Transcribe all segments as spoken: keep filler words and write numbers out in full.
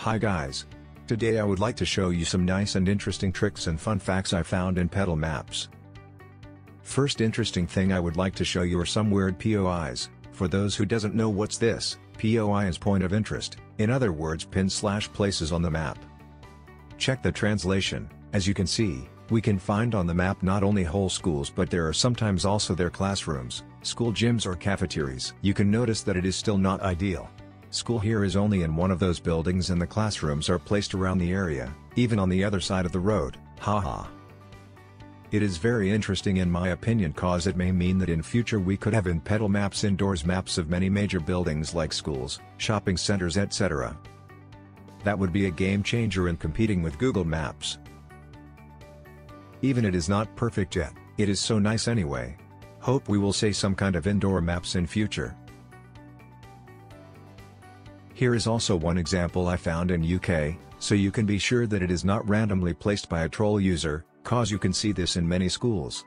Hi guys! Today I would like to show you some nice and interesting tricks and fun facts I found in Petal Maps. First interesting thing I would like to show you are some weird P O Is. For those who doesn't know what's this, P O I is point of interest, in other words pin slash places on the map. Check the translation, as you can see, we can find on the map not only whole schools but there are sometimes also their classrooms, school gyms or cafeterias. You can notice that it is still not ideal. School here is only in one of those buildings and the classrooms are placed around the area, even on the other side of the road, haha. It is very interesting in my opinion cause it may mean that in future we could have in Petal Maps indoors maps of many major buildings like schools, shopping centers et cetera. That would be a game changer in competing with Google Maps. Even it is not perfect yet, it is so nice anyway. Hope we will see some kind of indoor maps in future. Here is also one example I found in U K, so you can be sure that it is not randomly placed by a troll user, cause you can see this in many schools.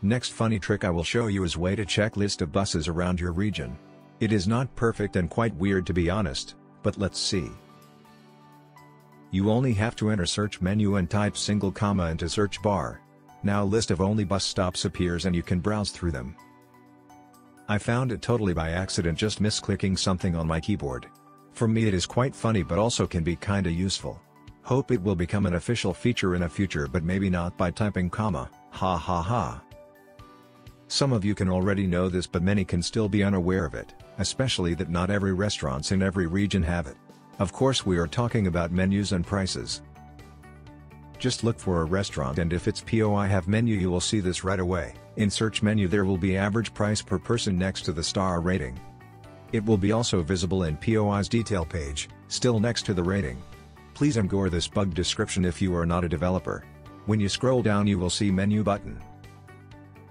Next funny trick I will show you is way to check list of buses around your region. It is not perfect and quite weird to be honest, but let's see. You only have to enter search menu and type single comma into search bar. Now list of only bus stops appears and you can browse through them. I found it totally by accident just misclicking something on my keyboard. For me it is quite funny but also can be kinda useful. Hope it will become an official feature in a future but maybe not by typing comma, ha ha ha. Some of you can already know this but many can still be unaware of it, especially that not every restaurants in every region have it. Of course we are talking about menus and prices. Just look for a restaurant and if its P O I have menu you will see this right away. In search menu there will be average price per person next to the star rating. It will be also visible in P O I's detail page, still next to the rating. Please ignore this bug description if you are not a developer. When you scroll down you will see menu button.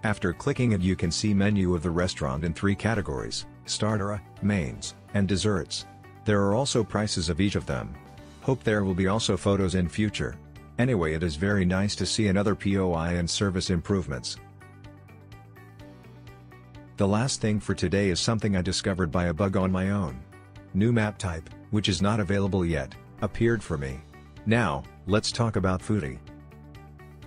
After clicking it you can see menu of the restaurant in three categories, starter, mains, and desserts. There are also prices of each of them. Hope there will be also photos in future. Anyway it is very nice to see another P O I and service improvements. The last thing for today is something I discovered by a bug on my own. New map type, which is not available yet, appeared for me. Now, let's talk about Foodie.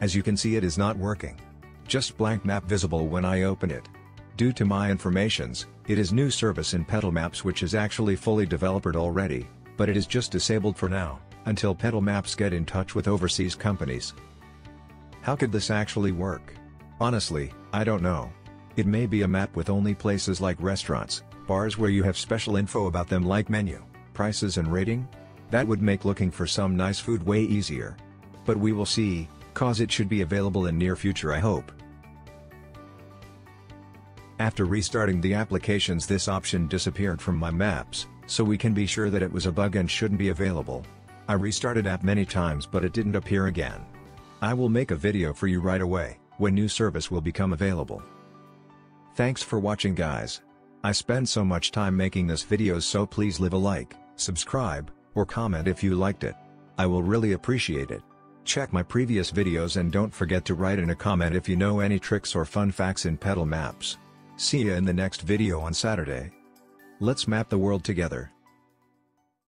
As you can see it is not working. Just blank map visible when I open it. Due to my informations, it is new service in Petal Maps which is actually fully developed already, but it is just disabled for now, until Petal Maps get in touch with overseas companies. How could this actually work? Honestly, I don't know. It may be a map with only places like restaurants, bars where you have special info about them like menu, prices and rating. That would make looking for some nice food way easier. But we will see, cause it should be available in near future I hope. After restarting the applications this option disappeared from my maps, so we can be sure that it was a bug and shouldn't be available. I restarted app many times but it didn't appear again. I will make a video for you right away, when new service will become available. Thanks for watching guys. I spend so much time making this video so please leave a like, subscribe, or comment if you liked it. I will really appreciate it. Check my previous videos and don't forget to write in a comment if you know any tricks or fun facts in Petal Maps. See ya in the next video on Saturday. Let's map the world together.